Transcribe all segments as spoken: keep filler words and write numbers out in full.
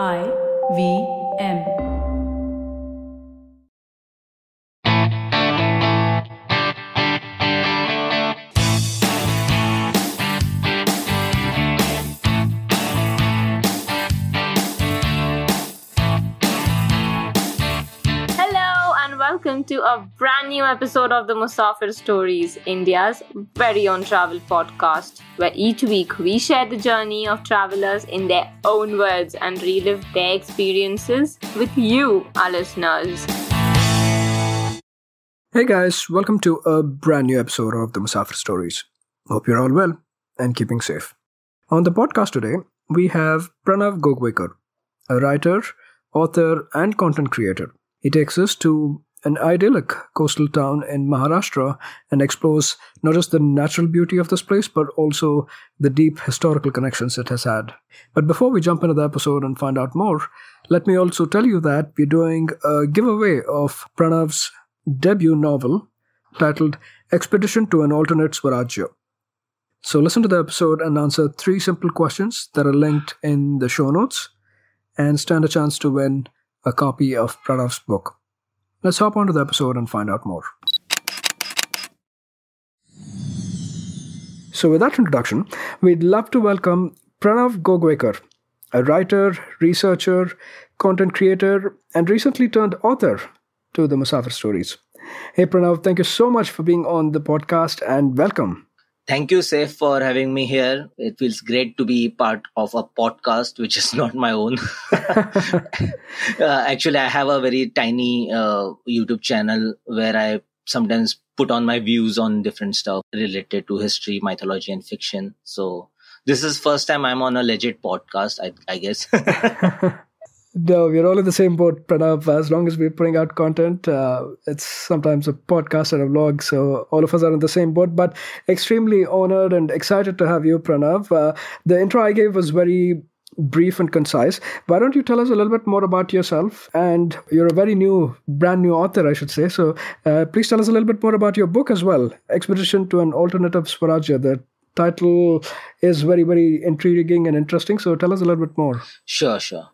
I V M. Welcome to a brand new episode of the Musafir Stories, India's very own travel podcast, where each week we share the journey of travelers in their own words and relive their experiences with you, our listeners. Hey guys, welcome to a brand new episode of the Musafir Stories. Hope you're all well and keeping safe. On the podcast today, we have Pranav Gogwekar, a writer, author and content creator. He takes us to an idyllic coastal town in Maharashtra and explores not just the natural beauty of this place, but also the deep historical connections it has had. But before we jump into the episode and find out more, let me also tell you that we're doing a giveaway of Pranav's debut novel titled Expedition to an Alternate Swarajya. So listen to the episode and answer three simple questions that are linked in the show notes and stand a chance to win a copy of Pranav's book. Let's hop on to the episode and find out more. So with that introduction, we'd love to welcome Pranav Gogwekar, a writer, researcher, content creator, and recently turned author to the Musafir Stories. Hey Pranav, thank you so much for being on the podcast and welcome. Thank you, Saif, for having me here. It feels great to be part of a podcast, which is not my own. uh, actually, I have a very tiny uh, YouTube channel where I sometimes put on my views on different stuff related to history, mythology, and fiction. So this is first time I'm on a legit podcast, I, I guess. No, we're all in the same boat, Pranav. As long as we're putting out content, uh, it's sometimes a podcast or a vlog, so all of us are in the same boat. But extremely honored and excited to have you, Pranav. Uh, the intro I gave was very brief and concise. Why don't you tell us a little bit more about yourself? And you're a very new, brand new author, I should say. So uh, please tell us a little bit more about your book as well, Expedition to an Alternative Swarajya. The title is very, very intriguing and interesting. So tell us a little bit more. Sure, sure.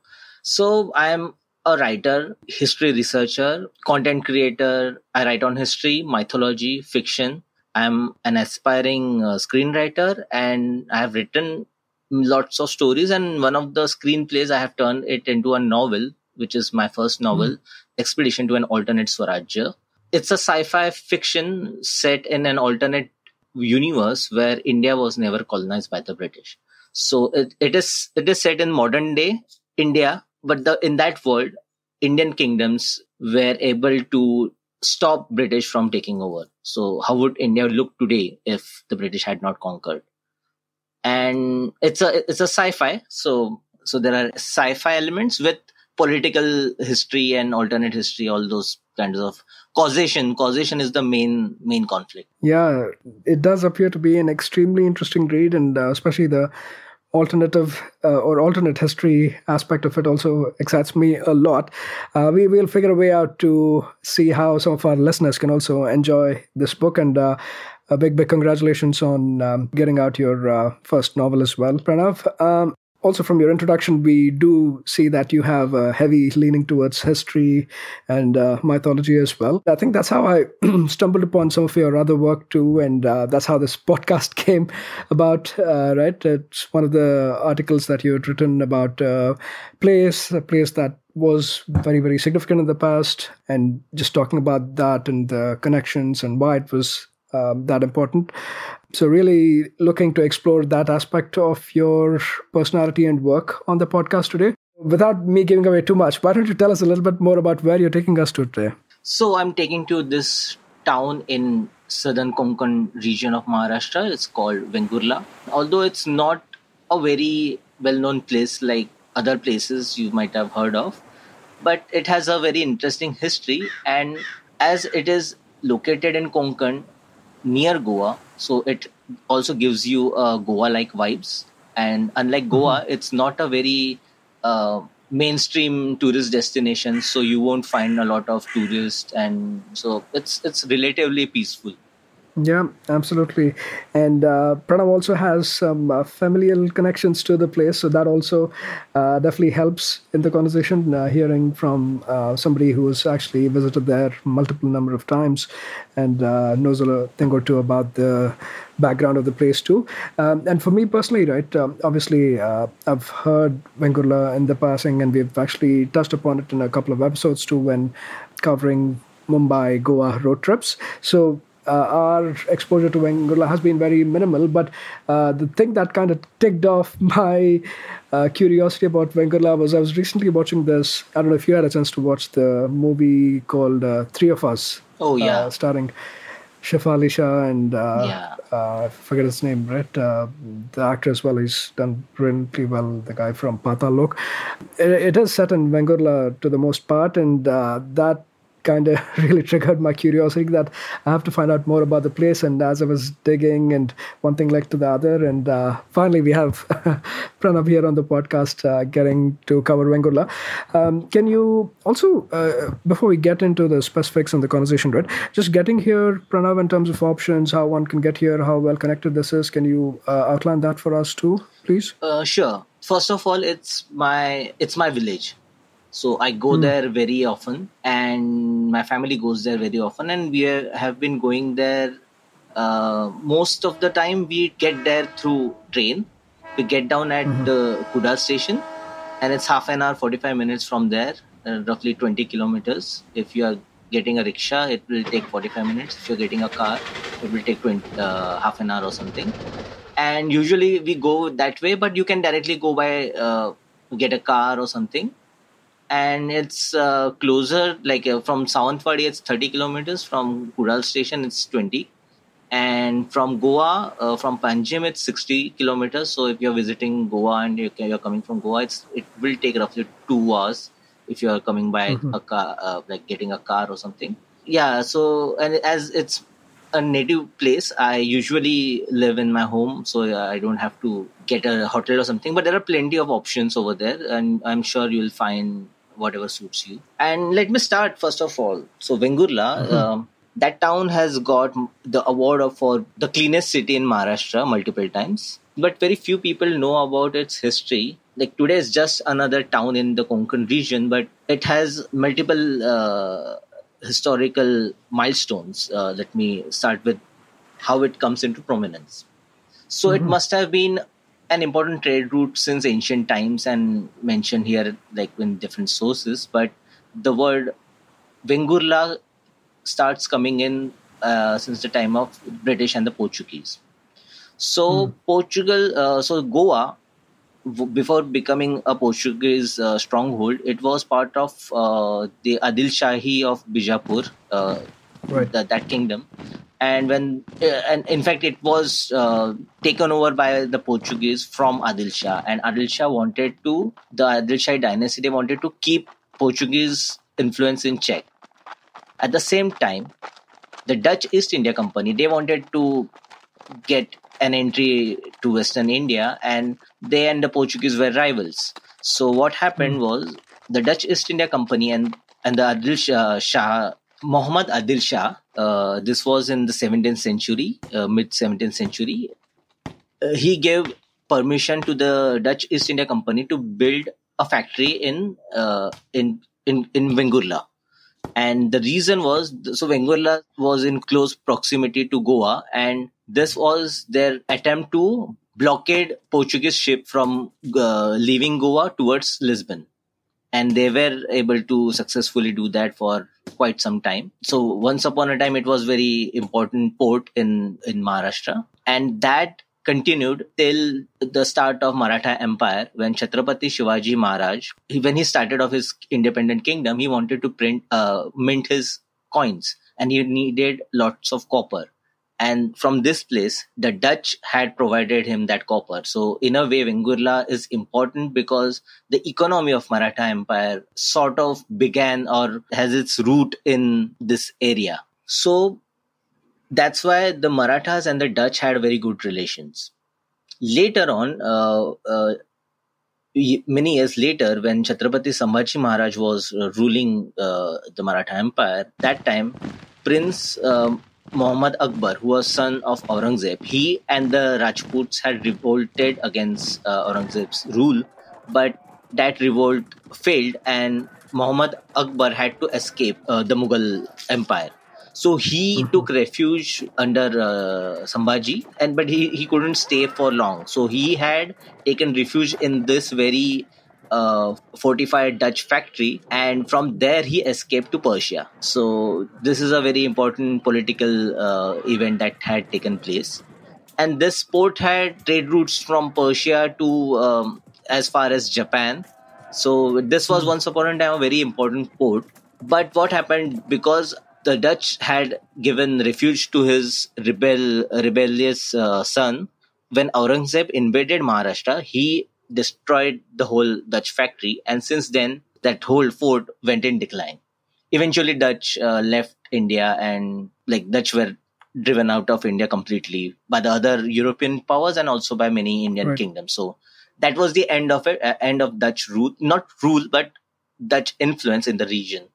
So I am a writer, history researcher, content creator. I write on history, mythology, fiction. I am an aspiring uh, screenwriter and I have written lots of stories. And one of the screenplays, I have turned it into a novel, which is my first novel, mm-hmm. Expedition to an Alternate Swarajya. It's a sci-fi fiction set in an alternate universe where India was never colonized by the British. So it, it is it is set in modern day India. But the, in that world, Indian kingdoms were able to stop British from taking over. So how would India look today if the British had not conquered? And it's a it's a sci-fi. So so there are sci-fi elements with political history and alternate history, all those kinds of causation. Causation is the main main conflict. Yeah, it does appear to be an extremely interesting read, and uh, especially the alternative uh, or alternate history aspect of it also excites me a lot. Uh, we will figure a way out to see how some of our listeners can also enjoy this book. And uh, a big, big congratulations on um, getting out your uh, first novel as well, Pranav. Um, also, from your introduction, we do see that you have a heavy leaning towards history and uh, mythology as well. I think that's how I stumbled upon some of your other work too, and uh, that's how this podcast came about, uh, right? It's one of the articles that you had written about uh, place, a place that was very, very significant in the past, and just talking about that and the connections and why it was Um, that important. So really looking to explore that aspect of your personality and work on the podcast today. Without me giving away too much, why don't you tell us a little bit more about where you're taking us to today? So I'm taking to this town in southern Konkan region of Maharashtra. It's called Vengurla. Although it's not a very well-known place like other places you might have heard of, but it has a very interesting history. And as it is located in Konkan, near Goa, so it also gives you uh, Goa-like vibes. And unlike Goa, mm-hmm. it's not a very uh, mainstream tourist destination, so you won't find a lot of tourists, and so it's it's relatively peaceful. Yeah, absolutely. And uh, Pranav also has some uh, familial connections to the place, so that also uh, definitely helps in the conversation, uh, hearing from uh, somebody who's actually visited there multiple number of times and uh, knows a thing or two about the background of the place too. Um, and for me personally, right, um, obviously uh, I've heard Vengurla in the passing, and we've actually touched upon it in a couple of episodes too when covering Mumbai, Goa road trips. So Uh, our exposure to Vengurla has been very minimal, but uh, the thing that kind of ticked off my uh, curiosity about Vengurla was I was recently watching this. I don't know if you had a chance to watch the movie called uh, Three of Us. Oh, yeah. Uh, starring Shefali Shah and uh, yeah. uh, I forget his name, right? Uh, the actor as well, he's done brilliantly well, the guy from Pataal Lok. It, it is set in Vengurla to the most part, and uh, that kind of really triggered my curiosity that I have to find out more about the place. And as I was digging, and one thing led to the other, and uh, finally we have Pranav here on the podcast uh, getting to cover Vengurla. Um, can you also, uh, before we get into the specifics and the conversation, right, just getting here, Pranav, in terms of options, how one can get here, how well connected this is, can you uh, outline that for us too, please? Uh, sure. First of all, it's my it's my village. So I go mm. there very often, and my family goes there very often, and we are, have been going there. Uh, most of the time we get there through train. We get down at mm-hmm. the Kudal station, and it's half an hour, forty-five minutes from there, uh, roughly twenty kilometers. If you are getting a rickshaw, it will take forty-five minutes. If you're getting a car, it will take twenty, uh, half an hour or something. And usually we go that way, but you can directly go by, uh, get a car or something. And it's uh, closer, like uh, from Sawantwadi, it's thirty kilometers. From Kudal station, it's twenty. And from Goa, uh, from Panjim, it's sixty kilometers. So if you're visiting Goa and you're coming from Goa, it's, it will take roughly two hours if you're coming by mm-hmm. a car, uh, like getting a car or something. Yeah, so and as it's a native place, I usually live in my home, so I don't have to get a hotel or something. But there are plenty of options over there, and I'm sure you'll find whatever suits you. And let me start first of all. So Vengurla, mm-hmm. um, that town has got the award of for the cleanest city in Maharashtra multiple times. But very few people know about its history. Like today is just another town in the Konkan region, but it has multiple uh, historical milestones. Uh, let me start with how it comes into prominence. So mm-hmm. it must have been an important trade route since ancient times, and mentioned here like in different sources, but the word Vengurla starts coming in uh, since the time of British and the Portuguese. So mm. Portugal, uh, so Goa, w- before becoming a Portuguese uh, stronghold, it was part of uh, the Adil Shahi of Bijapur, uh, right. the, that kingdom. And when, uh, and in fact, it was uh, taken over by the Portuguese from Adil Shah. And Adil Shah wanted to, the Adil Shah dynasty, they wanted to keep Portuguese influence in check. At the same time, the Dutch East India Company, they wanted to get an entry to Western India, and they and the Portuguese were rivals. So what happened was the Dutch East India Company and, and the Adil Shah, Shah Mohammad Adil Shah, uh, this was in the seventeenth century, uh, mid seventeenth century. Uh, he gave permission to the Dutch East India Company to build a factory in uh, in in in Vengurla, and the reason was so Vengurla was in close proximity to Goa, and this was their attempt to blockade Portuguese ship from uh, leaving Goa towards Lisbon. And they were able to successfully do that for quite some time. So once upon a time, it was very important port in, in Maharashtra. And that continued till the start of Maratha Empire, when Chhatrapati Shivaji Maharaj, he, when he started off his independent kingdom, he wanted to print, uh, mint his coins, and he needed lots of copper. And from this place, the Dutch had provided him that copper. So in a way, Vengurla is important because the economy of Maratha Empire sort of began or has its root in this area. So that's why the Marathas and the Dutch had very good relations. Later on, uh, uh, many years later, when Chhatrapati Sambhaji Maharaj was uh, ruling uh, the Maratha Empire, that time, Prince... Um, Muhammad Akbar, who was son of Aurangzeb, he and the Rajputs had revolted against uh, Aurangzeb's rule, but that revolt failed and Muhammad Akbar had to escape uh, the Mughal Empire. So he mm-hmm. took refuge under uh, Sambhaji, and but he, he couldn't stay for long. So he had taken refuge in this very uh, fortified Dutch factory, and from there he escaped to Persia. So this is a very important political uh, event that had taken place. And this port had trade routes from Persia to um, as far as Japan. So this was once upon a time a very important port. But what happened, because the Dutch had given refuge to his rebel, rebellious uh, son. When Aurangzeb invaded Maharashtra, he destroyed the whole Dutch factory, and since then, that whole fort went in decline. Eventually, Dutch uh, left India, and like Dutch were driven out of India completely by the other European powers and also by many Indian right. kingdoms. So that was the end of it, uh, end of Dutch rule, not rule, but Dutch influence in the region.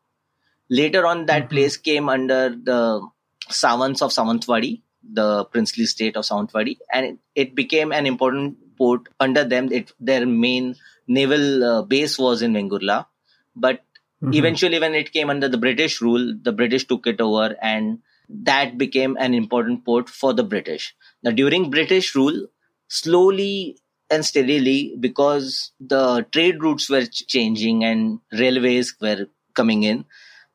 Later on, that place came under the Sawants of Sawantwadi, the princely state of Sawantwadi, and it, it became an important port under them. It, their main naval uh, base was in Vengurla, but mm-hmm. eventually when it came under the British rule, the British took it over and that became an important port for the British. Now, during British rule, slowly and steadily, because the trade routes were changing and railways were coming in,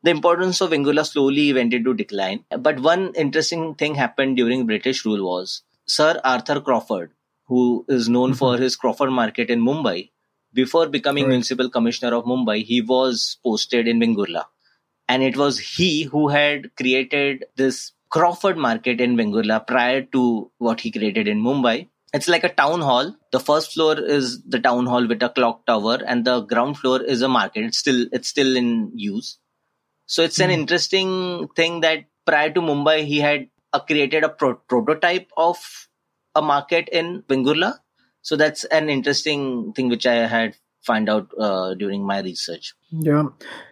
the importance of Vengurla slowly went into decline. But one interesting thing happened during British rule was Sir Arthur Crawford, who is known mm-hmm. for his Crawford Market in Mumbai. Before becoming right. municipal commissioner of Mumbai, he was posted in Vengurla. And it was he who had created this Crawford Market in Vengurla prior to what he created in Mumbai. It's like a town hall. The first floor is the town hall with a clock tower, and the ground floor is a market. It's still, it's still in use. So it's an interesting thing that prior to Mumbai, he had uh, created a pro- prototype of a market in Vengurla. So that's an interesting thing which I had found out uh, during my research. Yeah,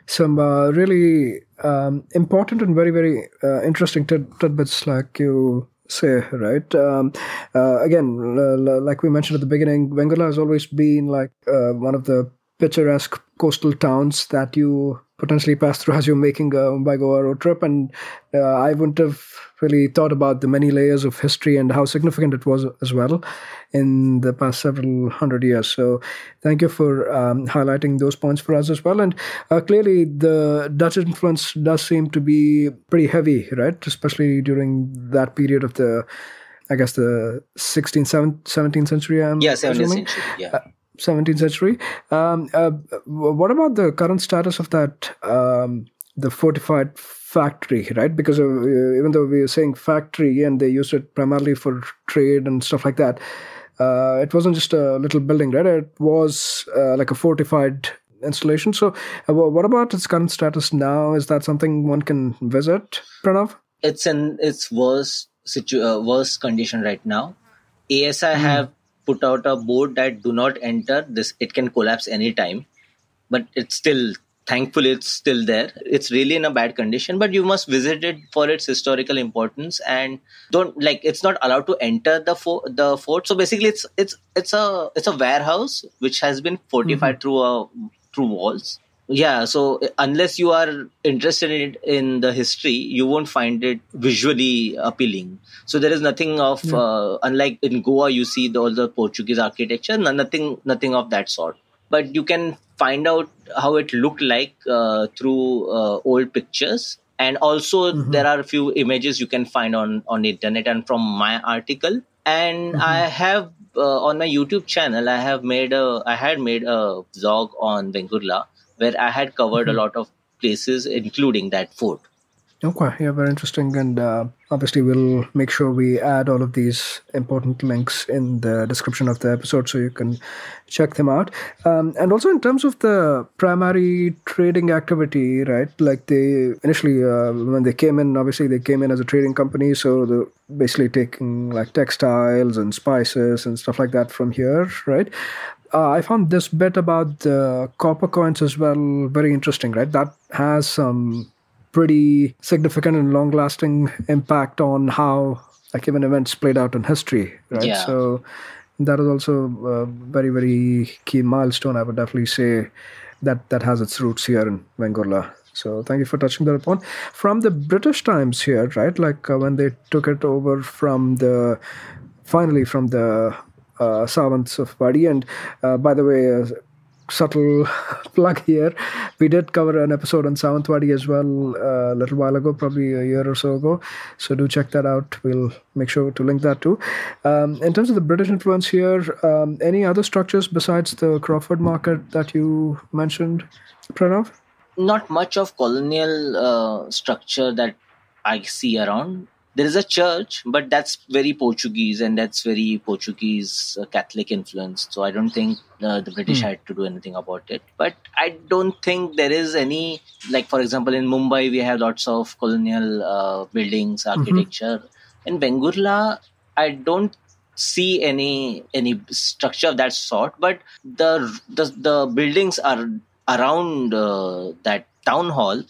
some uh, really um, important and very, very uh, interesting tid- tidbits like you say, right? Um, uh, again, uh, like we mentioned at the beginning, Vengurla has always been like uh, one of the picturesque coastal towns that you potentially pass through as you're making a Mumbai Goa road trip, and uh, I wouldn't have really thought about the many layers of history and how significant it was as well in the past several hundred years. So thank you for um, highlighting those points for us as well. And uh, clearly the Dutch influence does seem to be pretty heavy, right? Especially during that period of the, I guess, the sixteenth, seventeenth century. I'm yeah, seventeenth assuming. Century, yeah. Uh, seventeenth century. Um, uh, what about the current status of that, um, the fortified factory, right? Because uh, even though we were saying factory and they used it primarily for trade and stuff like that, uh, it wasn't just a little building, right? It was uh, like a fortified installation. So uh, what about its current status now? Is that something one can visit, Pranav? It's in its worst, situ- uh, worst condition right now. A S I mm. have put out a board that do not enter this, it can collapse anytime, but it's still, thankfully it's still there. It's really in a bad condition, but you must visit it for its historical importance, and don't like, it's not allowed to enter the fo- the fort. So basically it's, it's, it's a, it's a warehouse which has been fortified mm-hmm. through a, through walls. Yeah. So unless you are interested in the history, you won't find it visually appealing. So there is nothing of, yeah. uh, unlike in Goa, you see the, all the Portuguese architecture, no, nothing, nothing of that sort. But you can find out how it looked like uh, through uh, old pictures. And also mm-hmm. there are a few images you can find on, on the internet and from my article. And mm-hmm. I have uh, on my YouTube channel, I have made a, I had made a vlog on Vengurla, where I had covered mm-hmm. a lot of places, including that fort. Okay, yeah, very interesting. And uh, obviously, we'll make sure we add all of these important links in the description of the episode so you can check them out. Um, and also in terms of the primary trading activity, right? Like they initially, uh, when they came in, obviously they came in as a trading company. So they're basically taking like textiles and spices and stuff like that from here, right? Uh, I found this bit about the copper coins as well very interesting, right? That has some pretty significant and long-lasting impact on how like even events played out in history, right? Yeah. So that is also a very, very key milestone. I would definitely say that that has its roots here in Vengurla. So thank you for touching that upon. From the British times here, right? Like uh, when they took it over from the, finally from the uh, Sawantwadi. And uh, by the way, uh, subtle plug here, we did cover an episode on Sawantwadi as well uh, a little while ago, probably a year or so ago, so do check that out. We'll make sure to link that too. Um, in terms of the British influence here, um, any other structures besides the Crawford Market that you mentioned, Pranav? Not much of colonial uh, structure that I see around. There is a church, but that's very Portuguese, and that's very Portuguese uh, Catholic influence. So I don't think uh, the British mm. had to do anything about it. But I don't think there is any, like for example, in Mumbai, we have lots of colonial uh, buildings, architecture. Mm-hmm. In Vengurla, I don't see any any structure of that sort. But the the, the buildings are around uh, that town hall.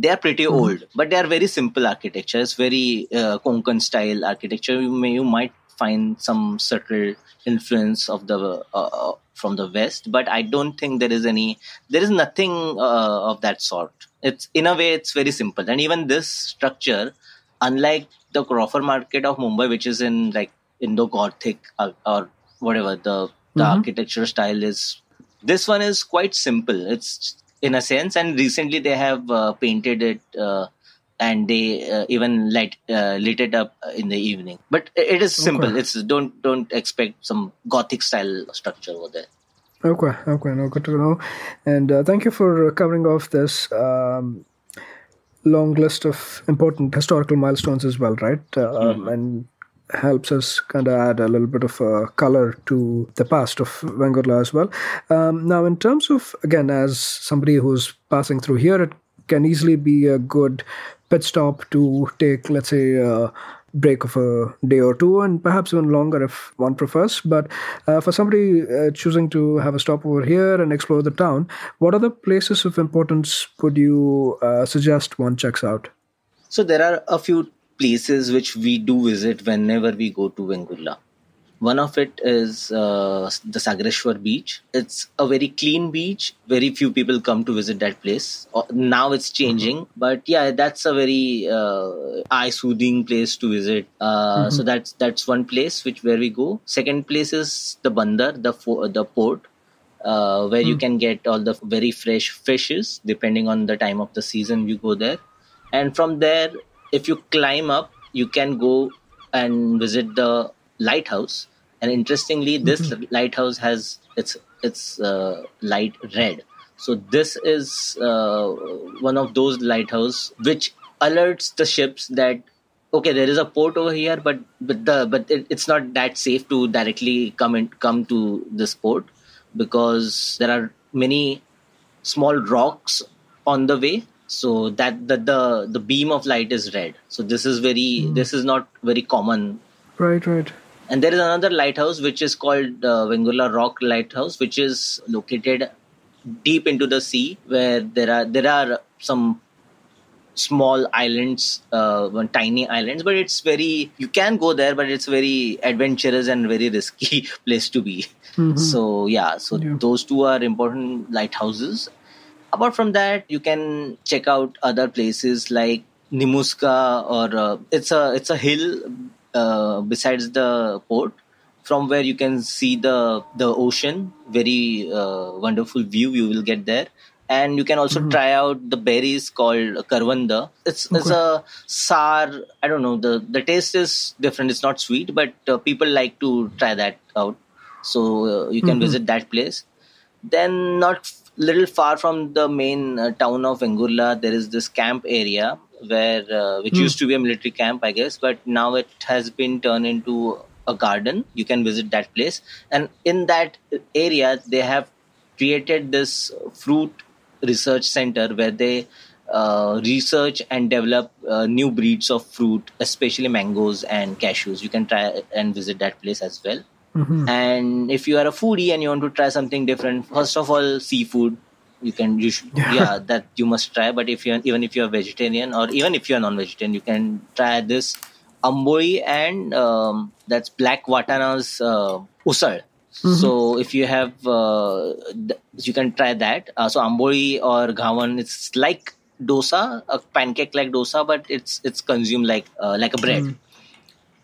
They are pretty mm. old, but they are very simple architecture. It's very uh, Konkan style architecture. You may, you might find some subtle influence of the uh, from the West, but I don't think there is any. There is nothing uh, of that sort. It's in a way, it's very simple. And even this structure, unlike the Crawford Market of Mumbai, which is in like Indo-Gothic or, or whatever the the mm-hmm. architecture style is, this one is quite simple. It's in a sense, and recently they have uh, painted it uh, and they uh, even light uh, lit it up in the evening. But it is simple. Okay. It's don't don't expect some Gothic style structure over there. Okay, okay, no, good to know. And uh, thank you for covering off this um, long list of important historical milestones as well, right? Uh, mm-hmm. And helps us kind of add a little bit of uh, color to the past of Vengurla as well. Um, now, in terms of, again, as somebody who's passing through here, it can easily be a good pit stop to take, let's say, a break of a day or two, and perhaps even longer if one prefers. But uh, for somebody uh, choosing to have a stop over here and explore the town, what other places of importance would you uh, suggest one checks out? So there are a few places which we do visit whenever we go to Vengurla. One of it is uh, the Sagareshwar beach. It's a very clean beach. Very few people come to visit that place. Now it's changing. Mm-hmm. But yeah, that's a very uh, eye-soothing place to visit. Uh, mm-hmm. So that's that's one place which where we go. Second place is the Bandar, the, fo- the port, uh, where mm-hmm. you can get all the very fresh fishes, depending on the time of the season you go there. And from there, if you climb up, you can go and visit the lighthouse. And interestingly, this mm-hmm. lighthouse has its its uh, light red. So this is uh, one of those lighthouses which alerts the ships that, okay, there is a port over here, but but the but it, it's not that safe to directly come and come to this port because there are many small rocks on the way. So that the, the the beam of light is red. So this is very mm. this is not very common. Right, right. And there is another lighthouse which is called uh, Vengurla Rock Lighthouse, which is located deep into the sea, where there are there are some small islands, uh, tiny islands. But it's very you can go there, but it's very adventurous and very risky place to be. Mm-hmm. So yeah, so yeah. those two are important lighthouses. Apart from that, you can check out other places like Nimuska, or uh, it's a it's a hill uh, besides the port, from where you can see the the ocean. Very uh, wonderful view you will get there, and you can also mm-hmm. try out the berries called karwanda. It's okay. It's a sour. I don't know the the taste is different. It's not sweet, but uh, people like to try that out. So uh, you can mm-hmm. visit that place. Then not. Little far from the main uh, town of Vengurla, there is this camp area where, uh, which mm. used to be a military camp, I guess, but now it has been turned into a garden. You can visit that place, and in that area, they have created this fruit research center where they uh, research and develop uh, new breeds of fruit, especially mangoes and cashews. You can try and visit that place as well. Mm-hmm. And if you are a foodie and you want to try something different, first of all, seafood you can you should, yeah that you must try. But if you even if you are vegetarian or even if you are non-vegetarian, you can try this Amboli and um, that's black watana's uh, usal. Mm-hmm. So if you have uh, th- you can try that. Uh, so Amboli or gawan, it's like dosa, a pancake like dosa, but it's it's consumed like uh, like a bread. Mm-hmm.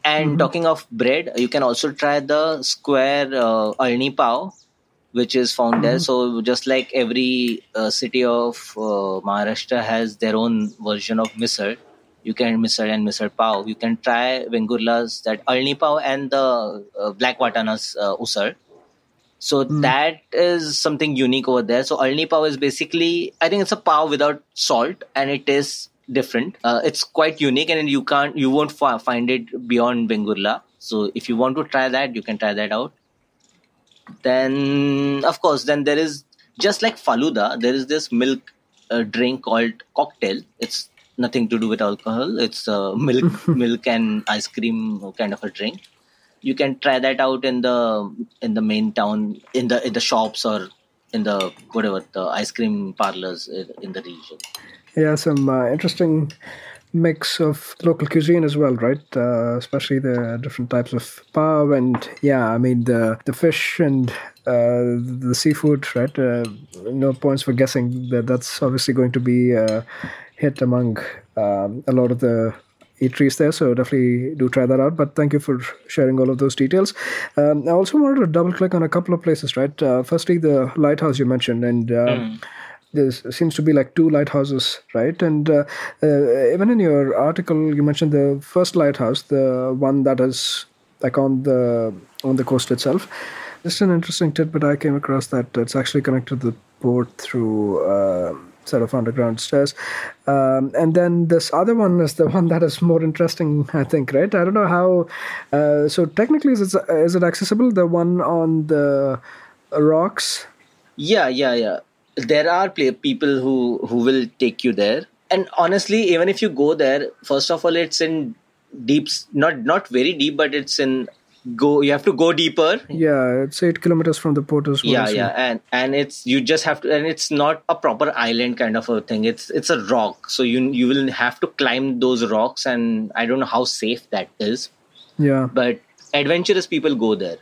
And mm-hmm. talking of bread, you can also try the square uh, alni pav, which is found there. So just like every uh, city of uh, Maharashtra has their own version of misal, you can misal and misal pav. You can try Vengurla's that alni pav and the uh, black watana's uh, usal. So mm. that is something unique over there. So alni pav is basically, I think it's a pav without salt, and it is different. Uh, it's quite unique, and you can't, you won't f- find it beyond Vengurla. So if you want to try that, you can try that out. Then, of course, then there is, just like Faluda, there is this milk uh, drink called cocktail. It's nothing to do with alcohol. It's uh, milk, milk and ice cream kind of a drink. You can try that out in the in the main town, in the in the shops or in the whatever the ice cream parlors in, in the region. Yeah, some uh, interesting mix of local cuisine as well, right? Uh, especially the different types of pav and, yeah, I mean, the, the fish and uh, the seafood, right? Uh, no points for guessing that that's obviously going to be a hit among um, a lot of the eateries there, so definitely do try that out. But thank you for sharing all of those details. Um, I also wanted to double click on a couple of places, right? Uh, firstly, the lighthouse you mentioned, and uh, mm. there seems to be like two lighthouses, right? And uh, uh, even in your article, you mentioned the first lighthouse, the one that is like on the on the coast itself. Just an interesting tidbit I came across, that it's actually connected to the port through uh, sort of underground stairs. Um, and then this other one is the one that is more interesting, I think, right? I don't know how. Uh, so technically, is it, is it accessible? The one on the rocks? Yeah, yeah, yeah. There are play- people who, who will take you there. And honestly, even if you go there, first of all, it's in deep, not not very deep, but it's in, go. you have to go deeper. Yeah, it's eight kilometers from the port as well. Yeah, so. yeah. And, and it's, you just have to, and it's not a proper island kind of a thing. It's it's a rock. So you you will have to climb those rocks, and I don't know how safe that is. Yeah. But adventurous people go there.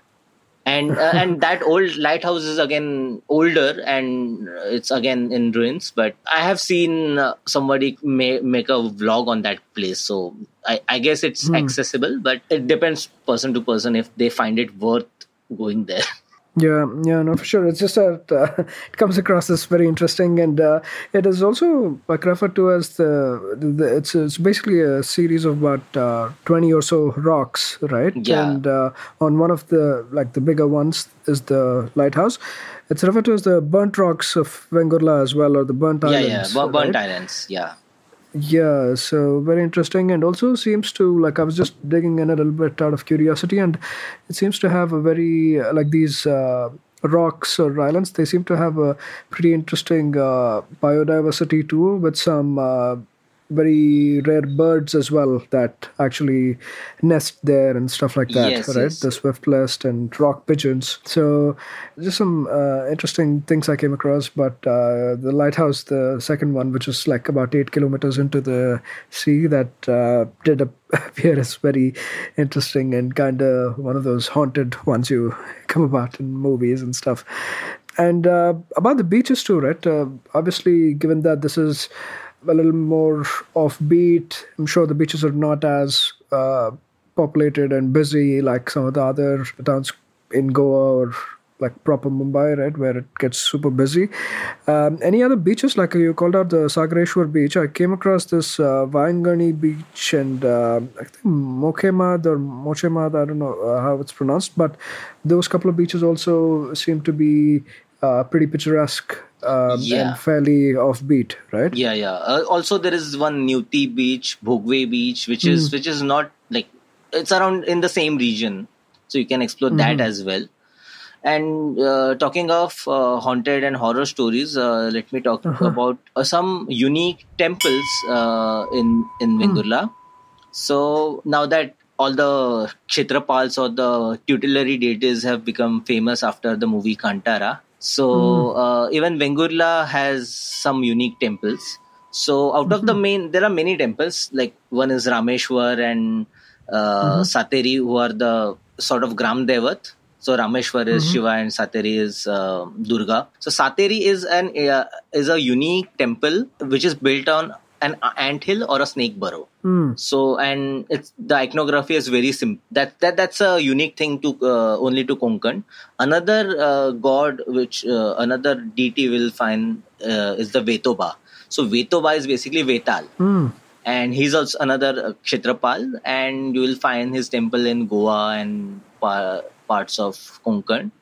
And uh, and that old lighthouse is again older, and it's again in ruins. But I have seen uh, somebody may, make a vlog on that place. So I, I guess it's mm. accessible, but it depends person to person if they find it worth going there. Yeah, yeah, no, for sure. It's just that uh, it comes across as very interesting, and uh, it is also like referred to as the, the it's it's basically a series of about uh, twenty or so rocks, right? Yeah. And uh, on one of the like the bigger ones is the lighthouse. It's referred to as the burnt rocks of Vengurla as well, or the burnt islands. Yeah, yeah, B- burnt right? islands. Yeah. Yeah, so very interesting, and also seems to, like, I was just digging in a little bit out of curiosity, and it seems to have a very, like, these uh, rocks or islands, they seem to have a pretty interesting uh, biodiversity too, with some uh, very rare birds as well that actually nest there and stuff like that, yes, right? Yes. The swiftlist and rock pigeons. So just some uh, interesting things I came across, but uh, the lighthouse, the second one, which is like about eight kilometers into the sea, that uh, did appear as very interesting and kind of one of those haunted ones you come about in movies and stuff. And uh, about the beaches too, right? Uh, obviously, given that this is a little more offbeat, I'm sure the beaches are not as uh, populated and busy like some of the other towns in Goa or like proper Mumbai, right, where it gets super busy. Um, any other beaches? Like you called out the Sagareshwar beach. I came across this uh, Vangani beach and uh, I think Mochemad or Mochemad, I don't know uh, how it's pronounced, but those couple of beaches also seem to be uh, pretty picturesque. Um, yeah. And fairly offbeat, right? Yeah, yeah. Uh, also, there is one Newti Beach, Bhogwe Beach, which is mm. which is not like, it's around in the same region, so you can explore mm. that as well. And uh, talking of uh, haunted and horror stories, uh, let me talk uh-huh. about uh, some unique temples uh, in in Vengurla. Mm. So now that all the Chitrapals or the tutelary deities have become famous after the movie Kantara. So mm. uh, even Vengurla has some unique temples. So out mm-hmm. of the main, there are many temples. Like one is Rameshwar and uh, mm-hmm. Sateri, who are the sort of Gram Devat. So Rameshwar is mm-hmm. Shiva and Sateri is uh, Durga. So Sateri is an uh, is a unique temple which is built on an anthill or a snake burrow. Mm. So and it's the iconography is very simple. That that that's a unique thing to uh, only to Konkan. Another uh, god which uh, another deity will find uh, is the Vetoba. So Vetoba is basically Vetal. Mm. And he's also another Chitrapal, and you will find his temple in Goa and pa- parts of Konkan.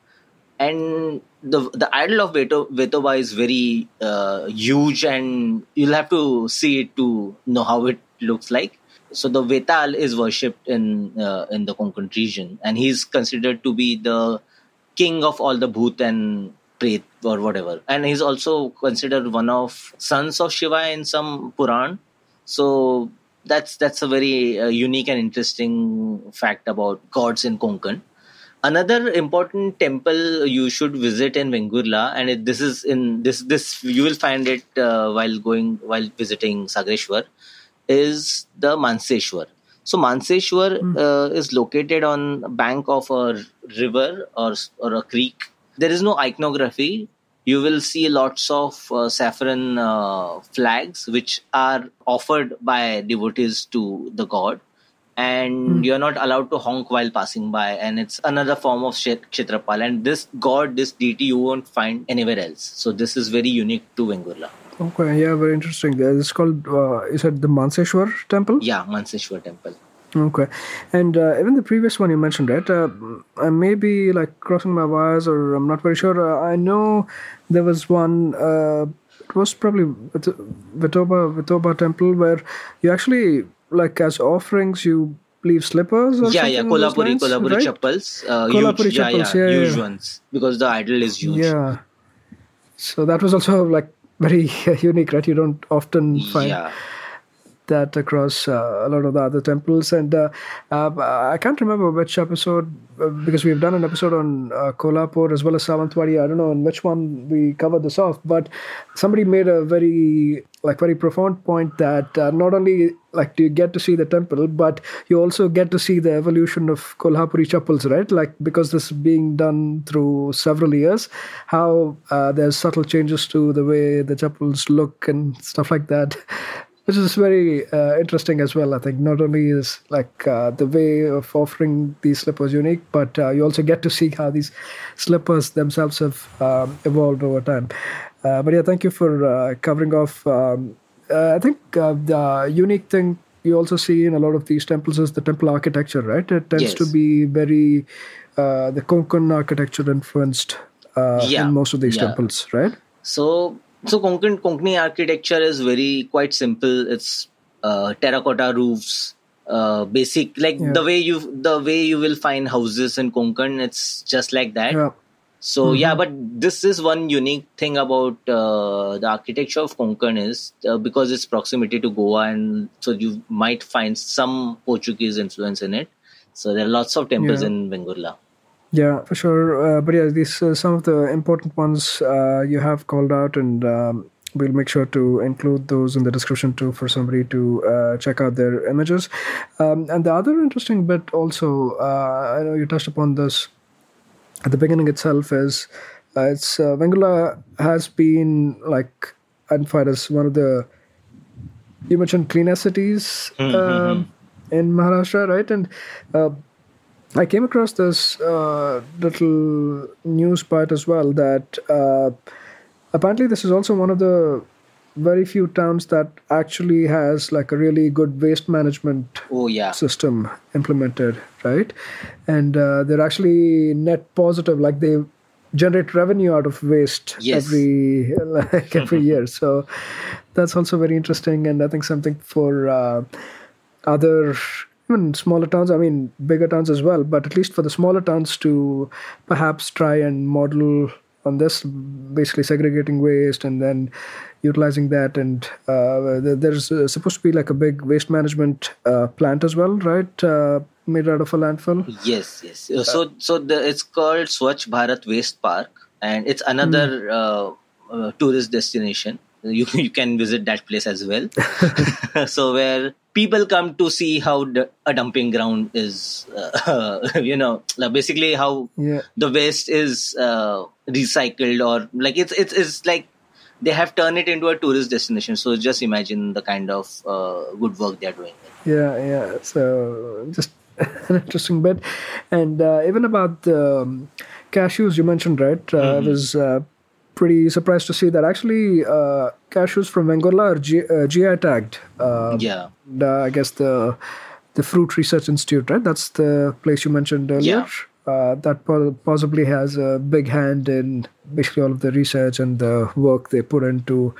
And the the idol of Veto- Vetoba is very uh, huge, and you'll have to see it to know how it looks like. So the Vetal is worshipped in uh, in the Konkan region, and he's considered to be the king of all the bhoot and Pret or whatever. And he's also considered one of sons of Shiva in some Puran. So that's that's a very uh, unique and interesting fact about gods in Konkan. Another important temple you should visit in Vengurla, and it, this is in this this you will find it uh, while going while visiting Sagareshwar, is the Manseshwar. So Manseshwar mm. uh, is located on bank of a river or or a creek. There is no iconography. You will see lots of uh, saffron uh, flags which are offered by devotees to the god, and mm. you are not allowed to honk while passing by, and it's another form of Kshetrapal. And this god, this deity, you won't find anywhere else. So this is very unique to Vengurla. Okay, yeah, very interesting. It's called, uh, is it the Manseshwar temple? Yeah, Manseshwar temple. Okay, and uh, even the previous one you mentioned, right? Uh, I may be like crossing my wires, or I'm not very sure. Uh, I know there was one. Uh, it was probably Vetoba Vetoba temple where you actually like as offerings you leave slippers. Or yeah, yeah, Kolapuri lines, Kolapuri right? chappals, uh, Kolapuri huge, chappals, yeah, yeah, yeah, huge yeah. ones because the idol is huge. Yeah, so that was also like very unique, right? You don't often find. Yeah. That across uh, a lot of the other temples, and uh, uh, I can't remember which episode uh, because we've done an episode on uh, Kolhapur as well as Sawantwadi. I don't know in which one we covered this off, but somebody made a very like very profound point that uh, not only like do you get to see the temple, but you also get to see the evolution of Kolhapuri chappals, right? Like because this is being done through several years, how uh, there's subtle changes to the way the chappals look and stuff like that. Which is very uh, interesting as well, I think. Not only is like uh, the way of offering these slippers unique, but uh, you also get to see how these slippers themselves have um, evolved over time. Uh, but yeah, thank you for uh, covering off. Um, uh, I think uh, the unique thing you also see in a lot of these temples is the temple architecture, right? It tends yes. to be very, uh, the Konkan architecture influenced uh, yeah. in most of these yeah. temples, right? So... So Konkan, Konkani architecture is very quite simple. It's uh, terracotta roofs, uh, basic like yeah. the way you the way you will find houses in Konkan. It's just like that. Yeah. So mm-hmm. yeah, but this is one unique thing about uh, the architecture of Konkan is uh, because it's proximity to Goa, and so you might find some Portuguese influence in it. So there are lots of temples yeah. in Vengurla. Yeah, for sure. Uh, but yeah, these uh, some of the important ones uh, you have called out, and um, we'll make sure to include those in the description too for somebody to uh, check out their images. Um, and the other interesting bit also, uh, I know you touched upon this at the beginning itself, is uh, it's uh, Vengurla has been like identified as one of the, you mentioned cleaner cities mm-hmm. um, in Maharashtra, right? And uh, I came across this uh, little news part as well that uh, apparently this is also one of the very few towns that actually has like a really good waste management oh, yeah. system implemented, right? And uh, they're actually net positive, like they generate revenue out of waste yes. every like every year. So that's also very interesting, and I think something for uh, other even smaller towns, I mean bigger towns as well, but at least for the smaller towns to perhaps try and model on this, basically segregating waste and then utilizing that. And uh, there's uh, supposed to be like a big waste management uh, plant as well, right? Uh, made out of a landfill. Yes, yes. So so the, it's called Swachh Bharat Waste Park. and it's another mm. uh, uh, tourist destination. You, you can visit that place as well. So where people come to see how d- a dumping ground is, uh, you know, like basically how yeah. the waste is uh, recycled, or like it's, it's, it's like they have turned it into a tourist destination. So just imagine the kind of uh, good work they're doing. Yeah, yeah. So just an interesting bit. And uh, even about the um, cashews you mentioned, right? Uh, mm-hmm. I was... Uh, pretty surprised to see that actually uh, cashews from Vengurla are G- uh, G I tagged. Uh, yeah. And, uh, I guess the the Fruit Research Institute, right? That's the place you mentioned earlier. Yeah. Uh, that po- possibly has a big hand in basically all of the research and the work they put into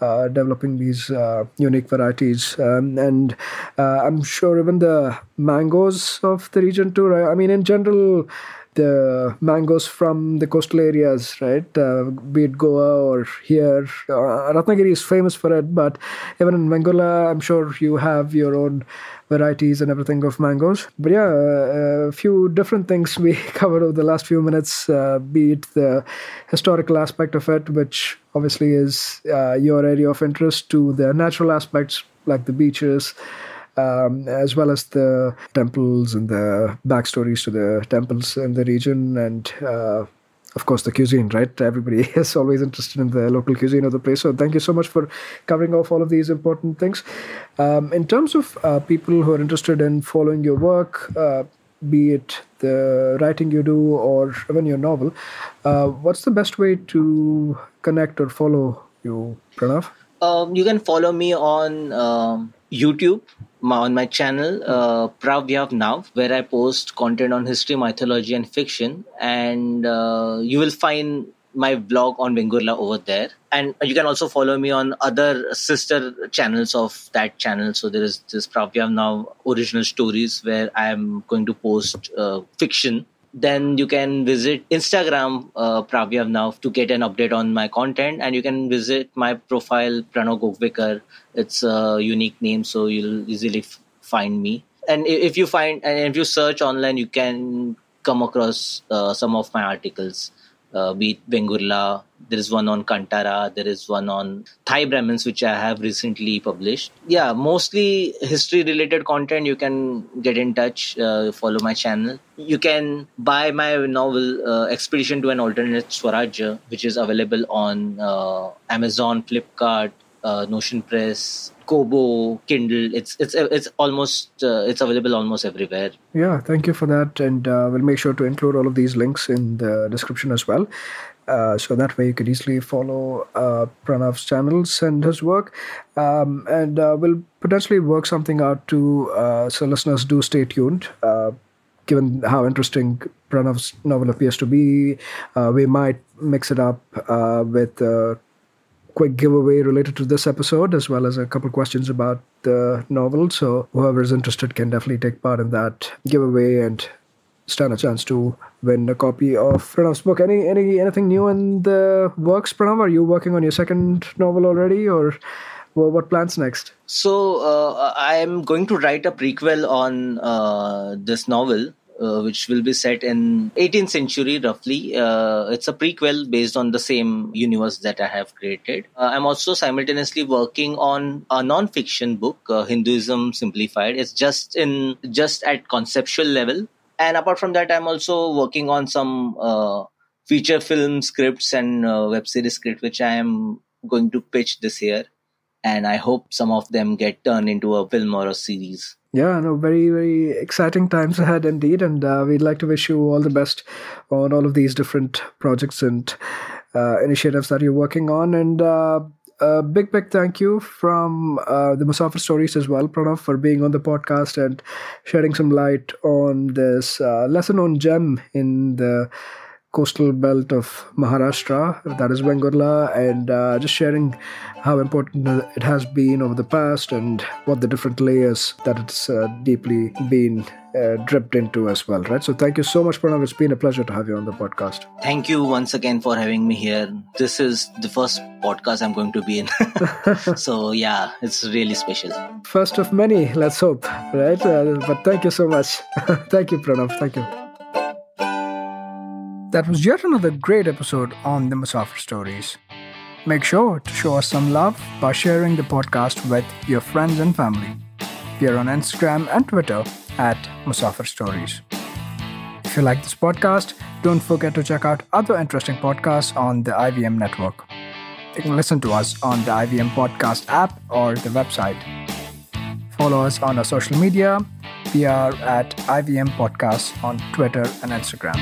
uh, developing these uh, unique varieties. Um, and uh, I'm sure even the mangoes of the region too, right? I mean, in general... the mangoes from the coastal areas, right? Uh, be it Goa or here. Uh, Ratnagiri is famous for it, but even in Vengurla, I'm sure you have your own varieties and everything of mangoes. But yeah, a uh, few different things we covered over the last few minutes, uh, be it the historical aspect of it, which obviously is uh, your area of interest, to the natural aspects like the beaches, Um, as well as the temples and the backstories to the temples in the region, and uh, of course the cuisine, right? Everybody is always interested in the local cuisine of the place. So thank you so much for covering off all of these important things. Um, in terms of uh, people who are interested in following your work, uh, be it the writing you do or even your novel, uh, what's the best way to connect or follow you, Pranav? Um, you can follow me on um, YouTube. My, on my channel, uh, Pravyav Nav, where I post content on history, mythology, and fiction. And uh, you will find my blog on Vengurla over there. And you can also follow me on other sister channels of that channel. So there is this Pravyav Nav Original Stories, where I am going to post uh, fiction. Then you can visit Instagram, uh, Pravyav Nav, to get an update on my content. And you can visit my profile, Pranav Gogwekar. It's a unique name, so you'll easily f- find me. And if you find, and if you search online, you can come across uh, some of my articles, uh, be it Vengurla. There is one on Kantara. There is one on Thai Brahmins, which I have recently published. Yeah, mostly history-related content. You can get in touch, uh, follow my channel. You can buy my novel, uh, Expedition to an Alternate Swarajya, which is available on uh, Amazon, Flipkart, uh, Notion Press, Kobo, Kindle. It's it's it's almost uh, it's available almost everywhere. Yeah, thank you for that. And uh, we'll make sure to include all of these links in the description as well. Uh, so that way you could easily follow uh, Pranav's channels and his work. Um, and uh, we'll potentially work something out too. Uh, so listeners, do stay tuned. Uh, given how interesting Pranav's novel appears to be, uh, we might mix it up uh, with a quick giveaway related to this episode, as well as a couple questions about the novel. So whoever is interested can definitely take part in that giveaway and stand a chance to win a copy of Pranav's book. Any, any anything new in the works, Pranav? Are you working on your second novel already, or well, what plans next? So uh, I am going to write a prequel on uh, this novel, uh, which will be set in eighteenth century roughly. Uh, it's a prequel based on the same universe that I have created. Uh, I'm also simultaneously working on a non-fiction book, uh, Hinduism Simplified. It's just in just at conceptual level. And apart from that, I'm also working on some uh, feature film scripts and uh, web series script, which I am going to pitch this year. And I hope some of them get turned into a film or a series. Yeah, no, very, very exciting times ahead indeed. And uh, we'd like to wish you all the best on all of these different projects and uh, initiatives that you're working on. And uh, a big, big thank you from uh, the Musafir Stories as well, Pranav, for being on the podcast and shedding some light on this uh, lesser-known gem in the coastal belt of Maharashtra, that is Vengurla, and uh, just sharing how important it has been over the past and what the different layers that it's uh, deeply been uh, dripped into as well, right? So thank you so much, Pranav. It's been a pleasure to have you on the podcast. Thank you once again for having me here. This is the first podcast I'm going to be in. So yeah, it's really special. First of many, let's hope, right? Uh, but thank you so much. Thank you, Pranav. Thank you. That was yet another great episode on the Musafir Stories. Make sure to show us some love by sharing the podcast with your friends and family. We are on Instagram and Twitter at Musafir Stories. If you like this podcast, don't forget to check out other interesting podcasts on the I V M network. You can listen to us on the I V M podcast app or the website. Follow us on our social media. We are at I V M Podcasts on Twitter and Instagram.